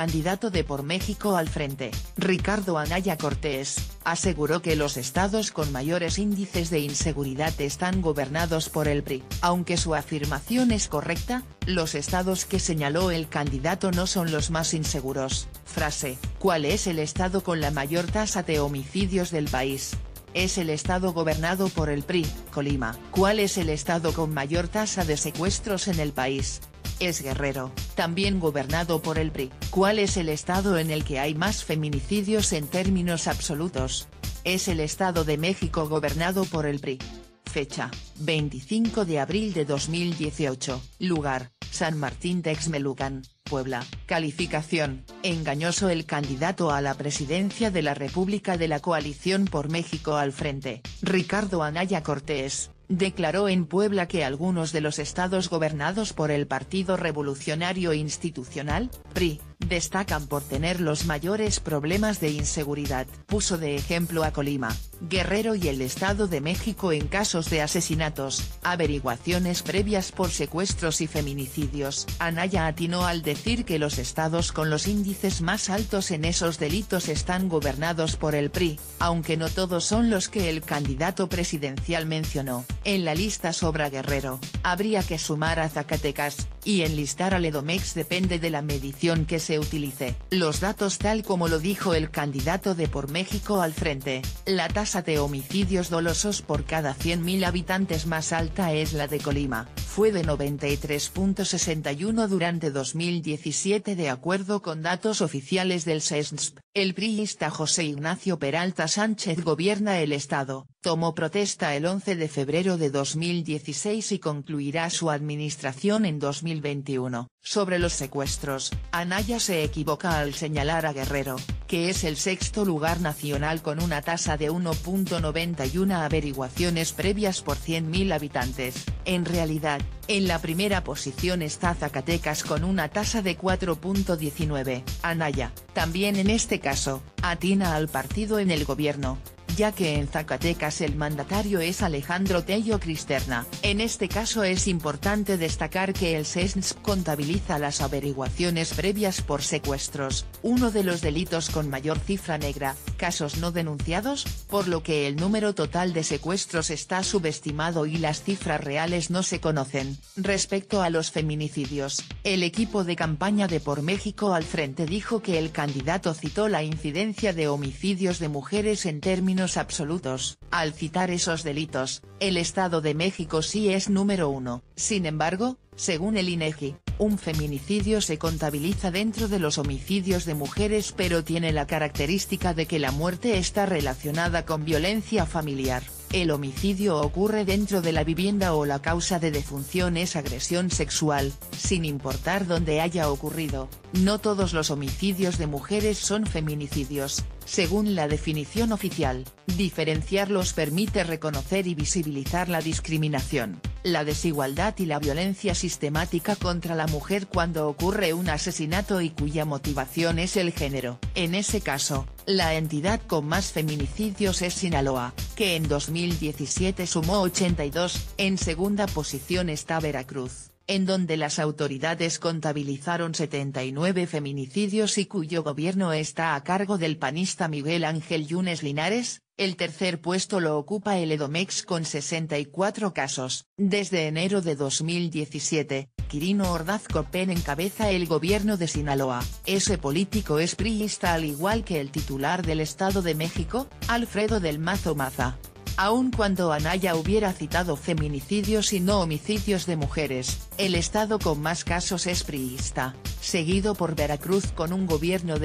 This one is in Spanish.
candidato de Por México al Frente, Ricardo Anaya Cortés, aseguró que los estados con mayores índices de inseguridad están gobernados por el PRI. Aunque su afirmación es correcta, los estados que señaló el candidato no son los más inseguros. Frase: ¿cuál es el estado con la mayor tasa de homicidios del país? Es el estado gobernado por el PRI, Colima. ¿Cuál es el estado con mayor tasa de secuestros en el país? Es Guerrero, también gobernado por el PRI. ¿Cuál es el estado en el que hay más feminicidios en términos absolutos? Es el Estado de México, gobernado por el PRI. Fecha: 25 de abril de 2018, lugar: San Martín de Exmelucán, Puebla. Calificación: engañoso el candidato a la presidencia de la República de la coalición Por México al Frente, Ricardo Anaya Cortés, declaró en Puebla que algunos de los estados gobernados por el Partido Revolucionario Institucional, PRI, destacan por tener los mayores problemas de inseguridad. Puso de ejemplo a Colima, Guerrero y el Estado de México en casos de asesinatos, averiguaciones previas por secuestros y feminicidios. Anaya atinó al decir que los estados con los índices más altos en esos delitos están gobernados por el PRI, aunque no todos son los que el candidato presidencial mencionó. En la lista sobra Guerrero, habría que sumar a Zacatecas, y enlistar al Edomex depende de la medición que se utilice. Los datos, tal como lo dijo el candidato de Por México al Frente: la tasa de homicidios dolosos por cada 100.000 habitantes más alta es la de Colima, fue de 93.61 durante 2017 de acuerdo con datos oficiales del SESNSP. El priista José Ignacio Peralta Sánchez gobierna el estado, tomó protesta el 11 de febrero de 2016 y concluirá su administración en 2021. Sobre los secuestros, Anaya se equivoca al señalar a Guerrero, que es el sexto lugar nacional con una tasa de 1.91 averiguaciones previas por 100.000 habitantes. En realidad, en la primera posición está Zacatecas con una tasa de 4.19. Anaya, también en este caso, atina al partido en el gobierno, ya que en Zacatecas el mandatario es Alejandro Tello Cristerna. En este caso es importante destacar que el SESNSP contabiliza las averiguaciones previas por secuestros, uno de los delitos con mayor cifra negra, casos no denunciados, por lo que el número total de secuestros está subestimado y las cifras reales no se conocen. Respecto a los feminicidios, el equipo de campaña de Por México al Frente dijo que el candidato citó la incidencia de homicidios de mujeres en términos absolutos. Al citar esos delitos, el Estado de México sí es número uno. Sin embargo, según el INEGI, un feminicidio se contabiliza dentro de los homicidios de mujeres, pero tiene la característica de que la muerte está relacionada con violencia familiar. El homicidio ocurre dentro de la vivienda o la causa de defunción es agresión sexual, sin importar dónde haya ocurrido. No todos los homicidios de mujeres son feminicidios, según la definición oficial. Diferenciarlos permite reconocer y visibilizar la discriminación, la desigualdad y la violencia sistemática contra la mujer cuando ocurre un asesinato y cuya motivación es el género. En ese caso, la entidad con más feminicidios es Sinaloa, que en 2017 sumó 82, en segunda posición está Veracruz, en donde las autoridades contabilizaron 79 feminicidios y cuyo gobierno está a cargo del panista Miguel Ángel Yunes Linares. El tercer puesto lo ocupa el Edomex con 64 casos. Desde enero de 2017, Quirino Ordaz Coppel encabeza el gobierno de Sinaloa. Ese político es priista al igual que el titular del Estado de México, Alfredo del Mazo Maza. Aun cuando Anaya hubiera citado feminicidios y no homicidios de mujeres, el estado con más casos es priista, seguido por Veracruz con un gobierno de